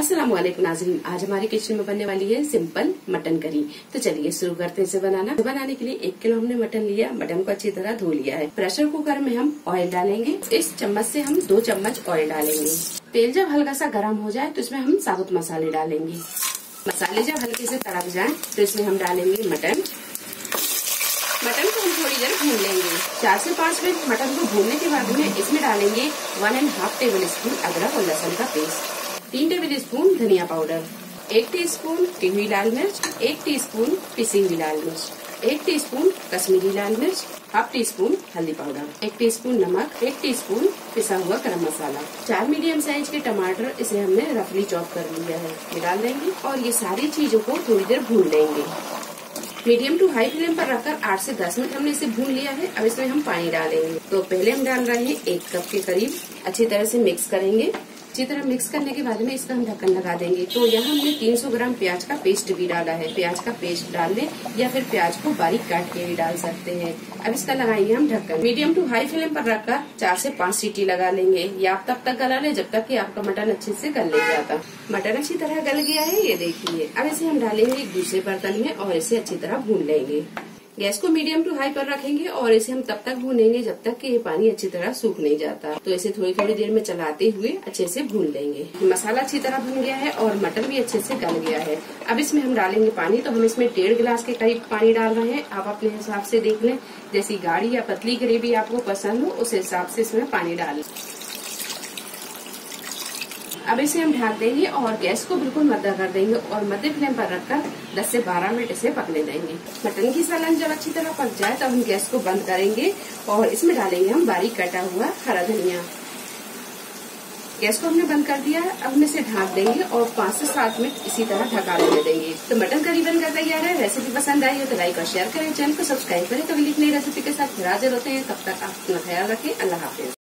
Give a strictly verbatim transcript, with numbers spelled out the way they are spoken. अस्सलामुअलैकुम नाज़रीन, आज हमारे किचन में बनने वाली है सिंपल मटन करी। तो चलिए शुरू करते हैं इसे बनाना। बनाने के लिए एक किलो हमने मटन लिया। मटन को अच्छी तरह धो लिया है। प्रेशर कुकर में हम ऑयल डालेंगे। इस चम्मच से हम दो चम्मच ऑयल डालेंगे। तेल जब हल्का सा गर्म हो जाए तो इसमें हम साबुत मसाले डालेंगे। मसाले जब हल्के से तड़क जाए तो इसमें हम डालेंगे मटन। मटन को हम थोड़ी देर भून लेंगे। चार से पाँच मिनट मटन को भूनने के बाद में इसमें डालेंगे one and half table spoon अदरक और लहसुन का पेस्ट, तीन टेबल स्पून धनिया पाउडर, एक टीस्पून टीवी लाल मिर्च, एक टीस्पून पिसी हुई लाल मिर्च, एक टीस्पून कश्मीरी लाल मिर्च, हाफ टी स्पून हल्दी पाउडर, एक टीस्पून नमक, एक टीस्पून पिसा हुआ गरम मसाला, चार मीडियम साइज के टमाटर, इसे हमने रफली चॉप कर लिया है, ये डाल देंगे और ये सारी चीजों को थोड़ी देर भून लेंगे। मीडियम टू हाई फ्लेम पर रखकर आठ से दस मिनट हमने इसे भून लिया है। अब इसमें हम पानी डालेंगे। तो पहले हम डाल रहे हैं एक कप के करीब। अच्छी तरह से मिक्स करेंगे। अच्छी तरह मिक्स करने के बाद में इसका हम ढक्कन लगा देंगे। तो यहाँ हमने तीन सौ ग्राम प्याज का पेस्ट भी डाला है। प्याज का पेस्ट डाल लें या फिर प्याज को बारीक काट के भी डाल सकते हैं। अब इसका लगाएंगे हम ढक्कन। मीडियम टू हाई फ्लेम पर रखकर चार से पाँच सीटी लगा लेंगे। ये आप तब तक गला लें जब तक कि आपका मटन अच्छे से गल नहीं जाता। मटन अच्छी तरह गल गया है, ये देखिए। अब इसे हम डालेंगे एक दूसरे बर्तन में और इसे अच्छी तरह भून लेंगे। गैस को मीडियम टू हाई पर रखेंगे और इसे हम तब तक भूनेंगे जब तक कि ये पानी अच्छी तरह सूख नहीं जाता। तो इसे थोड़ी थोड़ी देर में चलाते हुए अच्छे से भून लेंगे। मसाला अच्छी तरह भून गया है और मटन भी अच्छे से गल गया है। अब इसमें हम डालेंगे पानी। तो हम इसमें डेढ़ गिलास के करीब पानी डाल रहे हैं। आप अपने हिसाब से देख लें, जैसी गाढ़ी या पतली ग्रेवी आपको पसंद हो उस हिसाब से इसमें पानी डालें। अब इसे हम ढाक देंगे और गैस को बिल्कुल मद्दा कर देंगे और मध्य फ्लेम पर रखकर दस से बारह मिनट इसे पकने देंगे। मटन की सालन जब अच्छी तरह पक जाए तब हम गैस को बंद करेंगे और इसमें डालेंगे हम बारीक कटा हुआ हरा धनिया। गैस को हमने बंद कर दिया है। अब हम इसे ढाक देंगे और पाँच से सात मिनट इसी तरह ढका रहने देंगे। तो मटन करी बनकर तैयार है। रेसिपी पसंद आई हो तो लाइक और शेयर करें, चैनल को सब्सक्राइब करें। तो अगली नई रेसिपी के साथ हाजिर होते हैं। तब तक आप अपना ख्याल रखें। अल्लाह हाफिज।